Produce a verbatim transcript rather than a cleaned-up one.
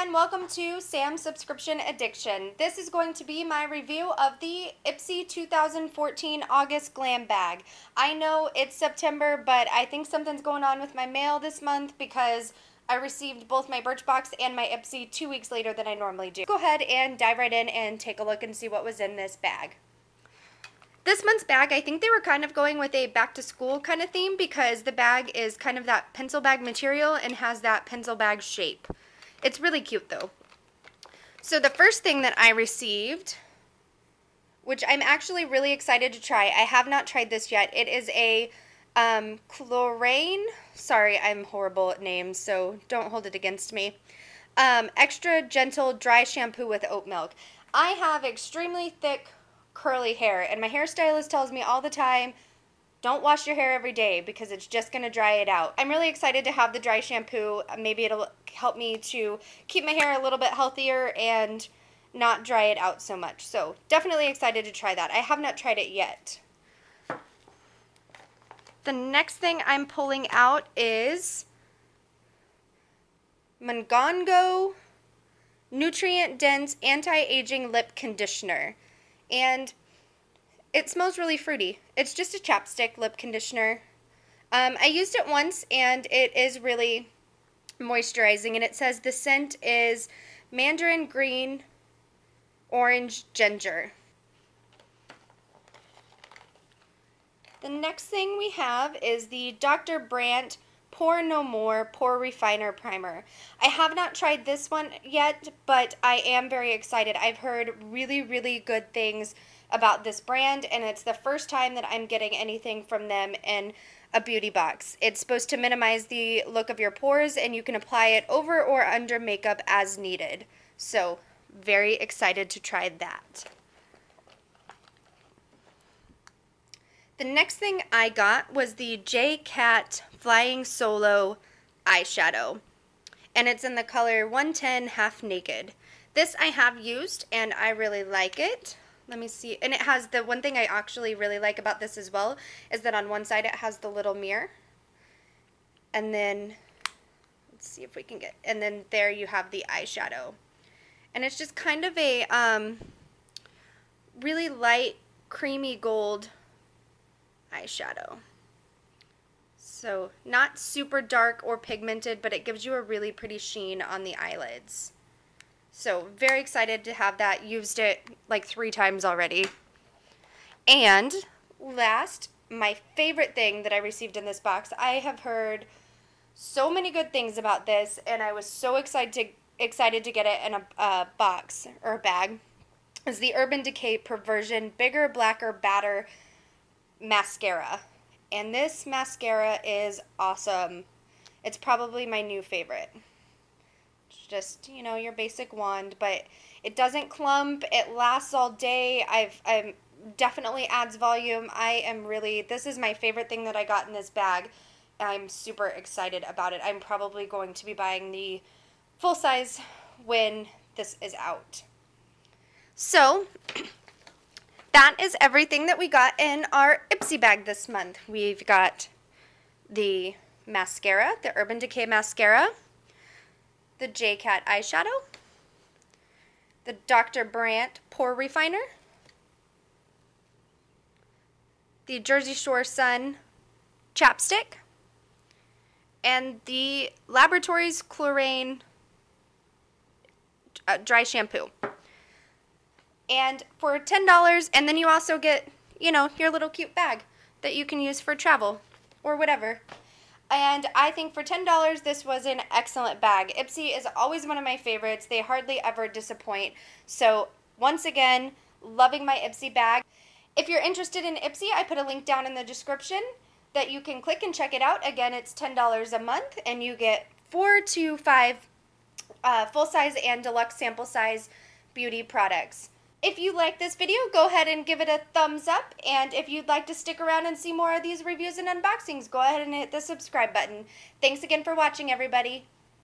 and welcome to Sam's Subscription Addiction. This is going to be my review of the Ipsy two thousand fourteen August Glam Bag. I know it's September, but I think something's going on with my mail this month because I received both my Birchbox and my Ipsy two weeks later than I normally do. Go ahead and dive right in and take a look and see what was in this bag. This month's bag, I think they were kind of going with a back-to-school kind of theme because the bag is kind of that pencil bag material and has that pencil bag shape. It's really cute, though. So the first thing that I received, which I'm actually really excited to try, I have not tried this yet. It is a um, Klorane, sorry, I'm horrible at names, so don't hold it against me, um, extra gentle dry shampoo with oat milk. I have extremely thick curly hair, and my hairstylist tells me all the time, don't wash your hair every day because it's just going to dry it out. I'm really excited to have the dry shampoo. Maybe it'll help me to keep my hair a little bit healthier and not dry it out so much. So definitely excited to try that. I have not tried it yet. The next thing I'm pulling out is Mungongo Nutrient Dense Anti-Aging Lip Conditioner. And it smells really fruity. It's just a chapstick lip conditioner. Um, I used it once and it is really moisturizing. And it says the scent is mandarin green, orange, ginger. The next thing we have is the Doctor Brandt Pore No More Pore Refiner Primer. I have not tried this one yet, but I am very excited. I've heard really, really good things about this brand, and it's the first time that I'm getting anything from them in a beauty box. It's supposed to minimize the look of your pores, and you can apply it over or under makeup as needed. So, very excited to try that. The next thing I got was the J.Cat Flying Solo eyeshadow, and it's in the color one ten Half Naked. This I have used, and I really like it. Let me see, and it has, the one thing I actually really like about this as well is that on one side it has the little mirror, and then, let's see if we can get, and then there you have the eyeshadow. And it's just kind of a um, really light, creamy gold eyeshadow. So not super dark or pigmented, but it gives you a really pretty sheen on the eyelids. So very excited to have that. Used it like three times already. And last, my favorite thing that I received in this box. I have heard so many good things about this, and I was so excited to, excited to get it in a, a box or a bag. It's the Urban Decay Perversion Bigger, Blacker, Badder Mascara. And this mascara is awesome. It's probably my new favorite. Just, you know, your basic wand, but it doesn't clump, it lasts all day. I've I'm definitely adds volume. I am really, this is my favorite thing that I got in this bag. I'm super excited about it. I'm probably going to be buying the full size when this is out. So that is everything that we got in our Ipsy bag this month. We've got the mascara, the Urban Decay mascara, the J.Cat eyeshadow, the Doctor Brandt Pore Refiner, the Jersey Shore Sun chapstick, and the Laboratories Klorane uh, dry shampoo. And for ten dollars, and then you also get, you know, your little cute bag that you can use for travel or whatever. And I think for ten dollars, this was an excellent bag. Ipsy is always one of my favorites. They hardly ever disappoint. So once again, loving my Ipsy bag. If you're interested in Ipsy, I put a link down in the description that you can click and check it out. Again, it's ten dollars a month, and you get four to five uh, full-size and deluxe sample-size beauty products. If you like this video, go ahead and give it a thumbs up, and if you'd like to stick around and see more of these reviews and unboxings, go ahead and hit the subscribe button. Thanks again for watching, everybody.